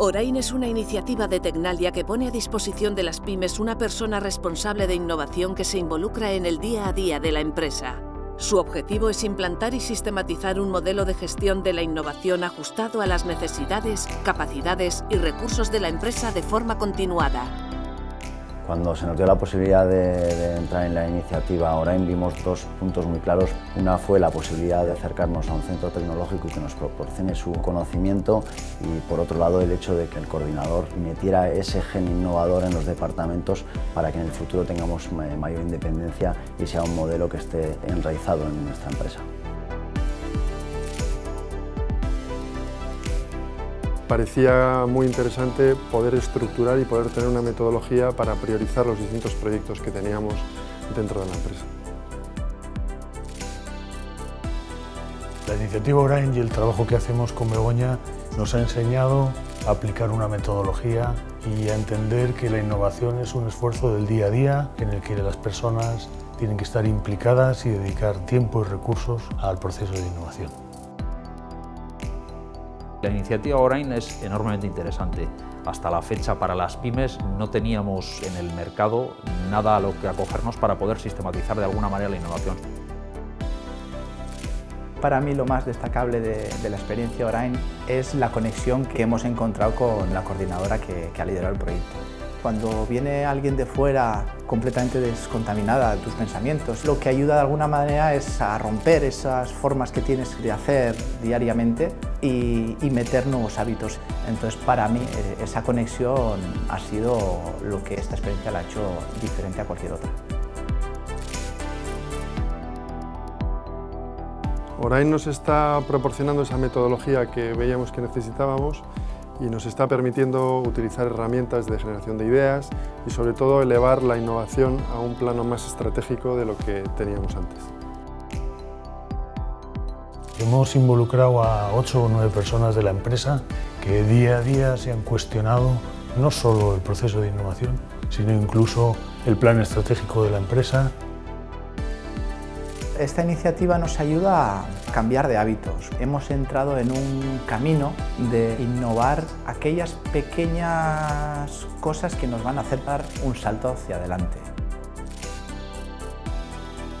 ORAINN es una iniciativa de Tecnalia que pone a disposición de las pymes una persona responsable de innovación que se involucra en el día a día de la empresa. Su objetivo es implantar y sistematizar un modelo de gestión de la innovación ajustado a las necesidades, capacidades y recursos de la empresa de forma continuada. Cuando se nos dio la posibilidad de entrar en la iniciativa ORAINN vimos dos puntos muy claros. Una fue la posibilidad de acercarnos a un centro tecnológico que nos proporcione su conocimiento y, por otro lado, el hecho de que el coordinador metiera ese gen innovador en los departamentos para que en el futuro tengamos mayor independencia y sea un modelo que esté enraizado en nuestra empresa. Parecía muy interesante poder estructurar y poder tener una metodología para priorizar los distintos proyectos que teníamos dentro de la empresa. La iniciativa ORAINN y el trabajo que hacemos con Begoña nos ha enseñado a aplicar una metodología y a entender que la innovación es un esfuerzo del día a día en el que las personas tienen que estar implicadas y dedicar tiempo y recursos al proceso de innovación. La iniciativa ORAINN es enormemente interesante. Hasta la fecha, para las pymes no teníamos en el mercado nada a lo que acogernos para poder sistematizar de alguna manera la innovación. Para mí lo más destacable de la experiencia ORAINN es la conexión que hemos encontrado con la coordinadora que ha liderado el proyecto. Cuando viene alguien de fuera completamente descontaminada de tus pensamientos, lo que ayuda de alguna manera es a romper esas formas que tienes de hacer diariamente y meter nuevos hábitos. Entonces, para mí, esa conexión ha sido lo que esta experiencia la ha hecho diferente a cualquier otra. ORAINN nos está proporcionando esa metodología que veíamos que necesitábamos y nos está permitiendo utilizar herramientas de generación de ideas y, sobre todo, elevar la innovación a un plano más estratégico de lo que teníamos antes. Hemos involucrado a 8 o 9 personas de la empresa que día a día se han cuestionado no solo el proceso de innovación, sino incluso el plan estratégico de la empresa. Esta iniciativa nos ayuda a cambiar de hábitos. Hemos entrado en un camino de innovar aquellas pequeñas cosas que nos van a hacer dar un salto hacia adelante.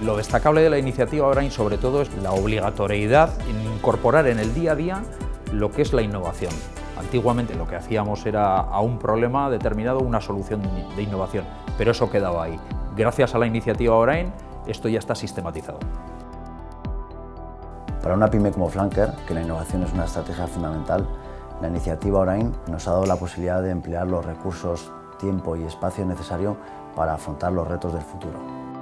Lo destacable de la iniciativa ORAINN, sobre todo, es la obligatoriedad en incorporar en el día a día lo que es la innovación. Antiguamente lo que hacíamos era a un problema determinado una solución de innovación, pero eso quedaba ahí. Gracias a la iniciativa ORAINN, esto ya está sistematizado. Para una pyme como Flanker, que la innovación es una estrategia fundamental, la iniciativa ORAINN nos ha dado la posibilidad de emplear los recursos, tiempo y espacio necesario para afrontar los retos del futuro.